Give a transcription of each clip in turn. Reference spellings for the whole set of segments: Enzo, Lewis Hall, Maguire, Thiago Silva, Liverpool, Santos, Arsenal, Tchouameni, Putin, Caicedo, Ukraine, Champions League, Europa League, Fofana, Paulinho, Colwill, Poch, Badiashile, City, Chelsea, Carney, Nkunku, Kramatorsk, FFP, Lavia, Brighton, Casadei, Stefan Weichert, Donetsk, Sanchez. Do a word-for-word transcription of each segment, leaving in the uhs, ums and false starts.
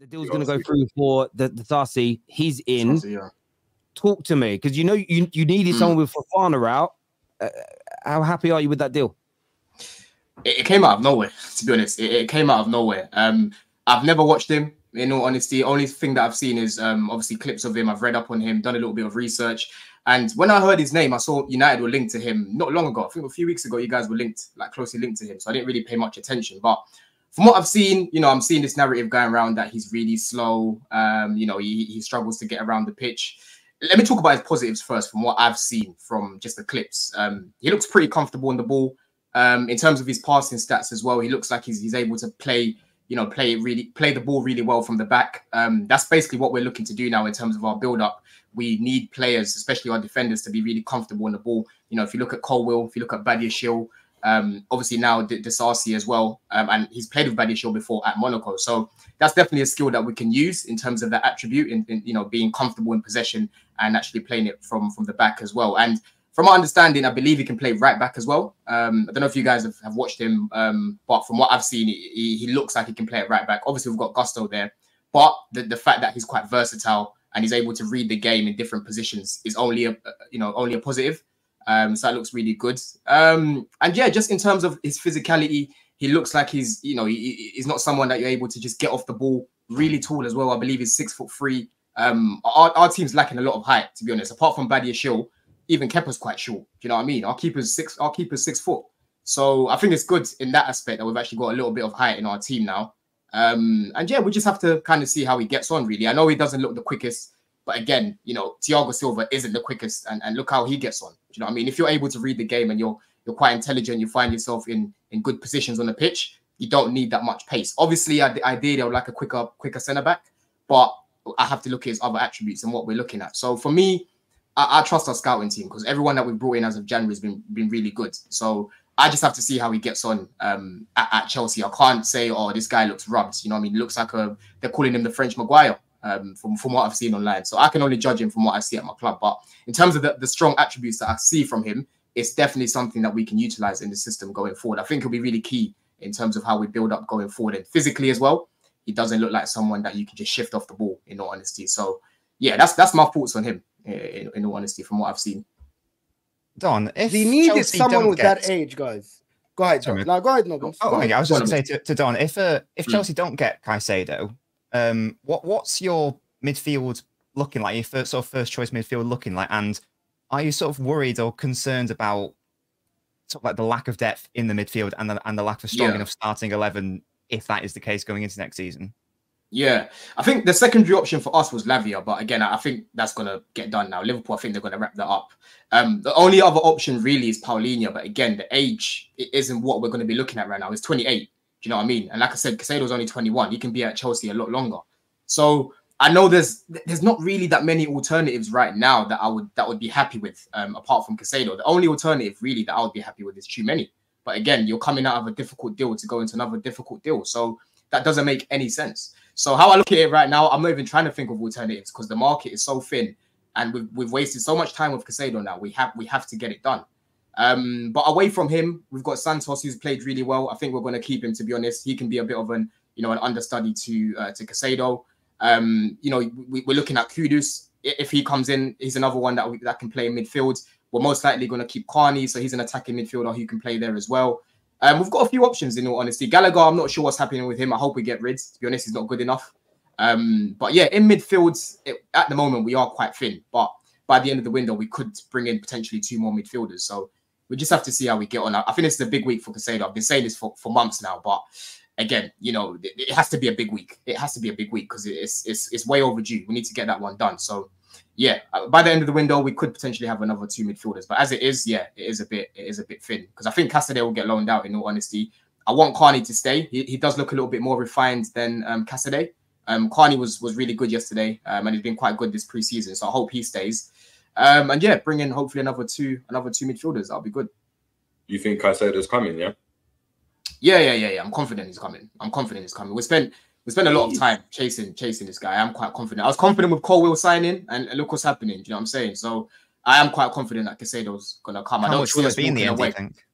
the deal's going to go through for the, the Disasi. He's in. Disasi, yeah. Talk to me, because you know you, you needed mm. someone with Fofana out. Uh, how happy are you with that deal? It, it came out of nowhere, to be honest. It, it came out of nowhere. Um, I've never watched him, in all honesty. Only thing that I've seen is um, obviously clips of him. I've read up on him, done a little bit of research. And when I heard his name, I saw United were linked to him not long ago. I think a few weeks ago, you guys were linked, like closely linked to him. So I didn't really pay much attention. But from what I've seen, you know, I'm seeing this narrative going around that he's really slow. Um, you know, he, he struggles to get around the pitch. Let me talk about his positives first from what I've seen from just the clips. Um, he looks pretty comfortable on the ball. Um, in terms of his passing stats as well, he looks like he's, he's able to play, you know, play really play the ball really well from the back. Um, that's basically what we're looking to do now in terms of our build-up. We need players, especially our defenders, to be really comfortable on the ball. You know, if you look at Colwill, if you look at Badiashile, um, obviously now Disasi as well, um, and he's played with Badiashile before at Monaco. So that's definitely a skill that we can use in terms of that attribute, in, in you know, being comfortable in possession and actually playing it from from the back as well. And from my understanding, I believe he can play right back as well. Um, I don't know if you guys have, have watched him, um, but from what I've seen, he, he looks like he can play at right back. Obviously, we've got Gusto there, but the, the fact that he's quite versatile and he's able to read the game in different positions is only a, you know, only a positive. Um, so that looks really good. Um, and yeah, just in terms of his physicality, he looks like he's, you know, he, he's not someone that you're able to just get off the ball. Really tall as well. I believe he's six foot three. Um, our, our team's lacking a lot of height, to be honest. Apart from Badiashile, even Kepa's quite short. Do you know what I mean? Our keeper's six. Our keeper's six foot. So I think it's good in that aspect that we've actually got a little bit of height in our team now. Um, and yeah, we just have to kind of see how he gets on, really. I know he doesn't look the quickest, but again, you know, Thiago Silva isn't the quickest, and, and look how he gets on. Do you know what I mean? If you're able to read the game and you're you're quite intelligent, you find yourself in in good positions on the pitch, you don't need that much pace. Obviously, ideally, I would like a quicker quicker centre back, but I have to look at his other attributes and what we're looking at. So for me, I, I trust our scouting team, because everyone that we've brought in as of January has been been really good. So I just have to see how he gets on um, at, at Chelsea. I can't say, oh, this guy looks rubbed. You know what I mean? He looks like a, they're calling him the French Maguire um, from, from what I've seen online. So I can only judge him from what I see at my club. But in terms of the, the strong attributes that I see from him, it's definitely something that we can utilise in the system going forward. I think it'll be really key in terms of how we build up going forward. And physically as well, he doesn't look like someone that you can just shift off the ball, in all honesty. So, yeah, that's that's my thoughts on him, in, in all honesty, from what I've seen. Don, if they needed Chelsea someone with get... that age, guys. Go ahead, sorry. No, go ahead, no, go oh, go ahead. I was just going to say to, to Don, if uh, if mm. Chelsea don't get Caicedo, um, what what's your midfield looking like? Your first sort of first choice midfield looking like, and are you sort of worried or concerned about sort of like the lack of depth in the midfield and the, and the lack of a strong yeah. enough starting eleven if that is the case going into next season? Yeah, I think the secondary option for us was Lavia, but again, I think that's going to get done now. Liverpool, I think they're going to wrap that up. Um, the only other option really is Paulinho, but again, the age it isn't what we're going to be looking at right now. He's twenty-eight, do you know what I mean? And like I said, Caicedo's only twenty-one. He can be at Chelsea a lot longer. So I know there's there's not really that many alternatives right now that I would that would be happy with, um, apart from Caicedo. The only alternative really that I would be happy with is Tchouameni. But again, you're coming out of a difficult deal to go into another difficult deal. So that doesn't make any sense. So how I look at it right now, I'm not even trying to think of alternatives because the market is so thin, and we've, we've wasted so much time with Caicedo now. We have we have to get it done. Um, but away from him, we've got Santos, who's played really well. I think we're going to keep him, to be honest. He can be a bit of an you know an understudy to uh, to Caicedo. Um, you know we, we're looking at Kudus. If he comes in, he's another one that we, that can play in midfield. We're most likely going to keep Carney, so he's an attacking midfielder who can play there as well. Um, we've got a few options, in all honesty. Gallagher, I'm not sure what's happening with him. I hope we get rid. To be honest, he's not good enough. Um, but yeah, in midfield, it, at the moment, we are quite thin. But by the end of the window, we could bring in potentially two more midfielders. So we just have to see how we get on. I think this is a big week for Caicedo. I've been saying this for, for months now. But again, you know, it, it has to be a big week. It has to be a big week because it's, it's, it's way overdue. We need to get that one done. So yeah, by the end of the window, we could potentially have another two midfielders. But as it is, yeah, it is a bit, it is a bit thin. Because I think Casadei will get loaned out, in all honesty. I want Carney to stay. He, he does look a little bit more refined than um, Casadei. Um, Carney was was really good yesterday, um, and he's been quite good this preseason. So I hope he stays. Um, and yeah, bring in hopefully another two, another two midfielders. That'll be good. You think Casadei's coming? Yeah. Yeah, yeah, yeah, yeah. I'm confident he's coming. I'm confident he's coming. We spent. We spent a lot of time chasing chasing this guy. I'm quite confident. I was confident with Colwill signing, and look what's happening. Do you know what I'm saying? So I am quite confident that Caicedo's going to come. How I don't sure be in the end, I think.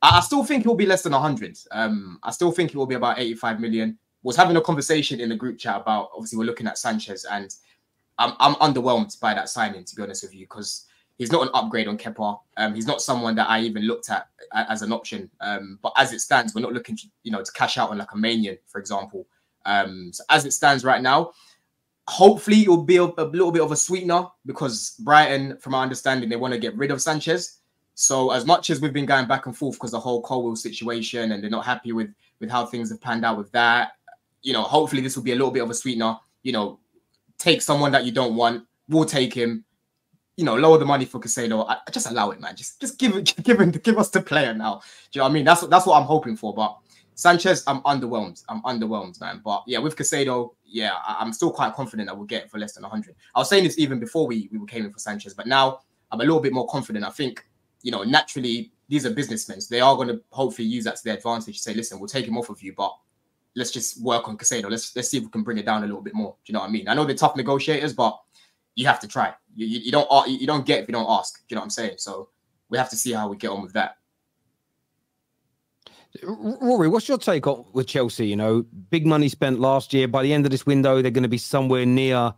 I still think he'll be less than one hundred. Um, I still think he will be about eighty-five million. was having a conversation in the group chat about, obviously we're looking at Sanchez, and I'm, I'm underwhelmed by that signing, to be honest with you, because he's not an upgrade on Kepa. Um, he's not someone that I even looked at as an option. Um, but as it stands, we're not looking to, you know, to cash out on like a Manian, for example. Um, so as it stands right now, hopefully it will be a, a little bit of a sweetener, because Brighton, from our understanding, they want to get rid of Sanchez. So as much as we've been going back and forth because the whole Colwill situation, and they're not happy with, with how things have panned out with that, you know, hopefully this will be a little bit of a sweetener. You know, take someone that you don't want, we'll take him. You know, lower the money for Caicedo. I, I just allow it, man. Just, just give it, give him, give us the player now. Do you know what I mean? That's what, that's what I'm hoping for. But Sanchez, I'm underwhelmed. I'm underwhelmed, man. But yeah, with Caicedo, yeah, I, I'm still quite confident that we'll get it for less than a hundred. I was saying this even before we we came in for Sanchez, but now I'm a little bit more confident. I think, you know, naturally these are businessmen, so they are going to hopefully use that to their advantage. Say, listen, we'll take him off of you, but let's just work on Caicedo. Let's let's see if we can bring it down a little bit more. Do you know what I mean? I know they're tough negotiators, but you have to try. You, you, you don't you don't get if you don't ask. Do you know what I'm saying? So we have to see how we get on with that. Rory, what's your take on with Chelsea? You know, big money spent last year. By the end of this window, they're going to be somewhere near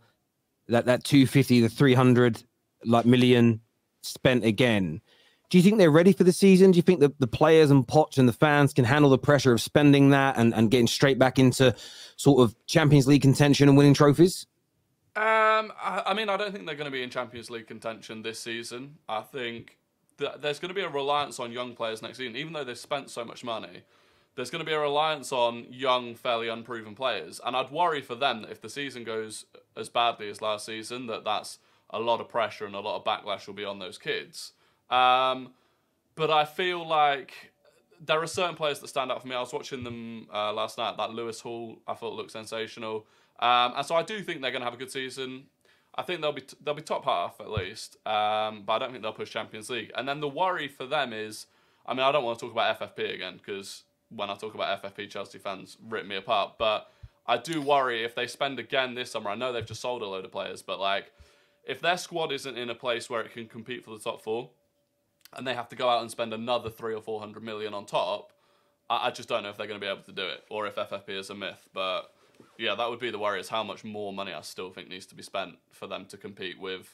that that two fifty, the three hundred like million spent again. Do you think they're ready for the season? Do you think that the players and Poch and the fans can handle the pressure of spending that and and getting straight back into sort of Champions League contention and winning trophies? Um, I, I mean, I don't think they're going to be in Champions League contention this season. I think that there's going to be a reliance on young players next season. Even though they've spent so much money, there's going to be a reliance on young, fairly unproven players. And I'd worry for them that if the season goes as badly as last season, that that's a lot of pressure and a lot of backlash will be on those kids. Um, but I feel like there are certain players that stand out for me. I was watching them uh, last night. That Lewis Hall, I thought, looked sensational. Um, and so I do think they're going to have a good season. I think they'll be t they'll be top half at least, um, but I don't think they'll push Champions League. And then the worry for them is, I mean, I don't want to talk about F F P again, because when I talk about F F P, Chelsea fans rip me apart. But I do worry if they spend again this summer. I know they've just sold a load of players, but like, if their squad isn't in a place where it can compete for the top four, and they have to go out and spend another three or four hundred million on top, I, I just don't know if they're going to be able to do it, or if F F P is a myth, but. Yeah, that would be the worry, is how much more money I still think needs to be spent for them to compete with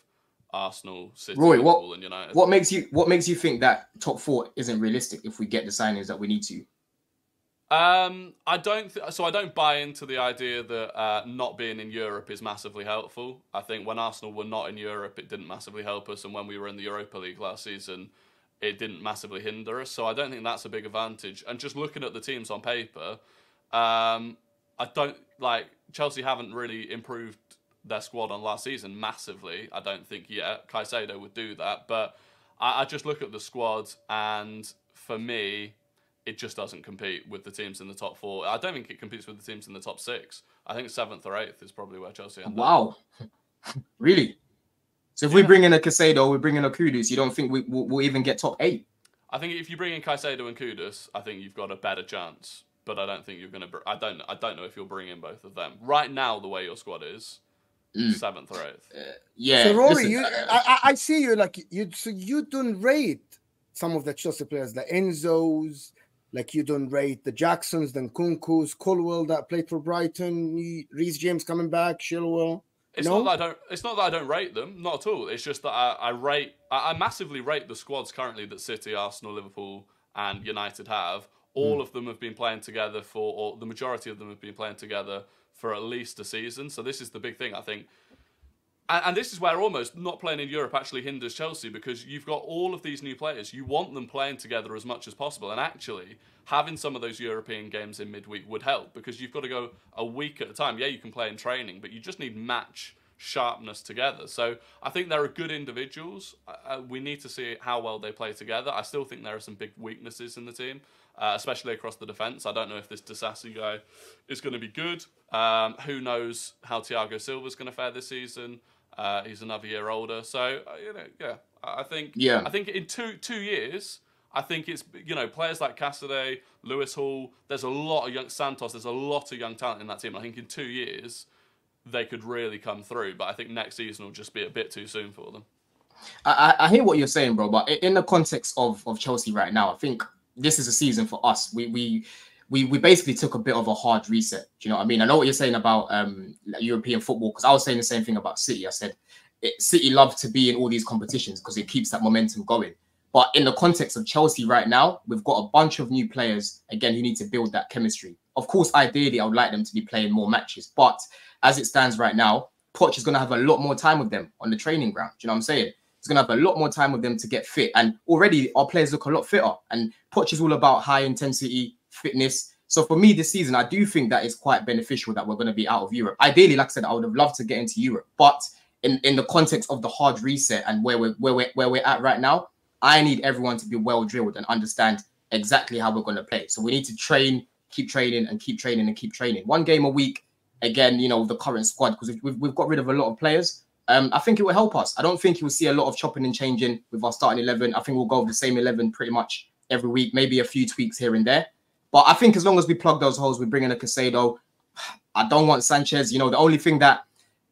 Arsenal, City, Roy, Liverpool, what, and United. What makes you what makes you think that top four isn't realistic if we get the signings that we need to? Um, I don't. So I don't buy into the idea that uh, not being in Europe is massively helpful. I think when Arsenal were not in Europe, it didn't massively help us, and when we were in the Europa League last season, it didn't massively hinder us. So I don't think that's a big advantage. And just looking at the teams on paper, um. I don't, like, Chelsea haven't really improved their squad on last season massively, I don't think yet. Caicedo would do that, but I, I just look at the squad, and for me, it just doesn't compete with the teams in the top four. I don't think it competes with the teams in the top six. I think seventh or eighth is probably where Chelsea end wow. up. Wow. Really? So if yeah. we bring in a Caicedo, we bring in a Kudus, you don't think we, we'll, we'll even get top eight? I think if you bring in Caicedo and Kudus, I think you've got a better chance. But I don't think you're going to. I don't. I don't know if you'll bring in both of them right now. The way your squad is, mm. seventh or eighth. Uh, yeah. So Rory, you, I, I see you like you. So you don't rate some of the Chelsea players, the Enzos, like you don't rate the Jacksons, the Nkunkus, Colwill that played for Brighton, Reece James coming back, Chilwell. It's no? not that I don't. It's not that I don't rate them, not at all. It's just that I, I rate. I, I massively rate the squads currently that City, Arsenal, Liverpool, and United have. All of them have been playing together for, or the majority of them have been playing together for at least a season. So this is the big thing, I think. And, and this is where almost not playing in Europe actually hinders Chelsea, because you've got all of these new players. You want them playing together as much as possible. And actually, having some of those European games in midweek would help, because you've got to go a week at a time. Yeah, you can play in training, but you just need match sharpness together. So I think there are good individuals. Uh, we need to see how well they play together. I still think there are some big weaknesses in the team. Uh, especially across the defence. I don't know if this Disasi guy is going to be good. Um, who knows how Thiago Silva is going to fare this season? Uh, he's another year older, so uh, you know, yeah. I think, yeah. I think in two two years, I think it's you know players like Casadei, Lewis Hall. There's a lot of young Santos. There's a lot of young talent in that team. I think in two years, they could really come through. But I think next season will just be a bit too soon for them. I, I hear what you're saying, bro. But in the context of of Chelsea right now, I think. This is a season for us. We we we we basically took a bit of a hard reset. Do you know what I mean? I know what you're saying about um, European football, because I was saying the same thing about City. I said it, City love to be in all these competitions because it keeps that momentum going. But in the context of Chelsea right now, we've got a bunch of new players, again, who need to build that chemistry. Of course, ideally, I would like them to be playing more matches. But as it stands right now, Poch is going to have a lot more time with them on the training ground. Do you know what I'm saying? He's going to have a lot more time with them to get fit. And already, our players look a lot fitter. And Poch is all about high intensity, fitness. So for me this season, I do think that it's quite beneficial that we're going to be out of Europe. Ideally, like I said, I would have loved to get into Europe. But in, in the context of the hard reset and where we're, where, we're, where we're at right now, I need everyone to be well drilled and understand exactly how we're going to play. So we need to train, keep training and keep training and keep training. One game a week, again, you know, with the current squad, because we've, we've got rid of a lot of players. Um, I think it will help us. I don't think you'll see a lot of chopping and changing with our starting eleven. I think we'll go with the same eleven pretty much every week, maybe a few tweaks here and there. But I think as long as we plug those holes, we bring in a Caicedo. I don't want Sanchez. You know, the only thing that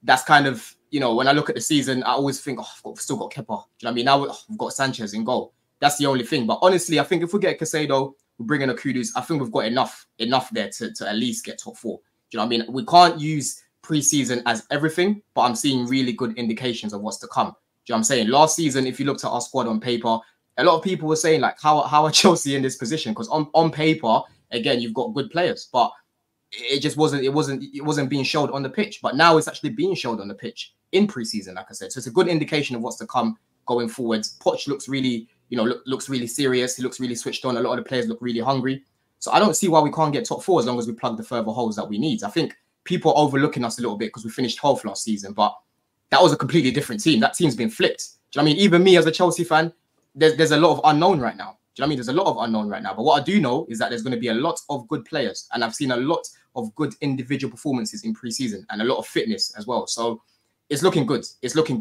that's kind of, you know, when I look at the season, I always think, oh, I've got, still got Kepa. Do you know what I mean? Now oh, we've got Sanchez in goal. That's the only thing. But honestly, I think if we get Caicedo, we bring in a Kudus, I think we've got enough enough there to, to at least get top four. Do you know what I mean? We can't use preseason as everything, but I'm seeing really good indications of what's to come. Do you know what I'm saying? Last season, if you looked at our squad on paper, a lot of people were saying, like, how, how are Chelsea in this position? Because on, on paper, again, you've got good players, but it just wasn't, it wasn't, it wasn't being showed on the pitch. But now it's actually being showed on the pitch in preseason, like I said. So it's a good indication of what's to come going forward. Poch looks really, you know, look, looks really serious. He looks really switched on. A lot of the players look really hungry. So I don't see why we can't get top four as long as we plug the further holes that we need. I think people are overlooking us a little bit because we finished twelfth last season, but that was a completely different team. That team's been flipped. Do you know what I mean? Even me as a Chelsea fan, there's, there's a lot of unknown right now. Do you know what I mean? There's a lot of unknown right now. But what I do know is that there's going to be a lot of good players. And I've seen a lot of good individual performances in preseason and a lot of fitness as well. So it's looking good. It's looking good.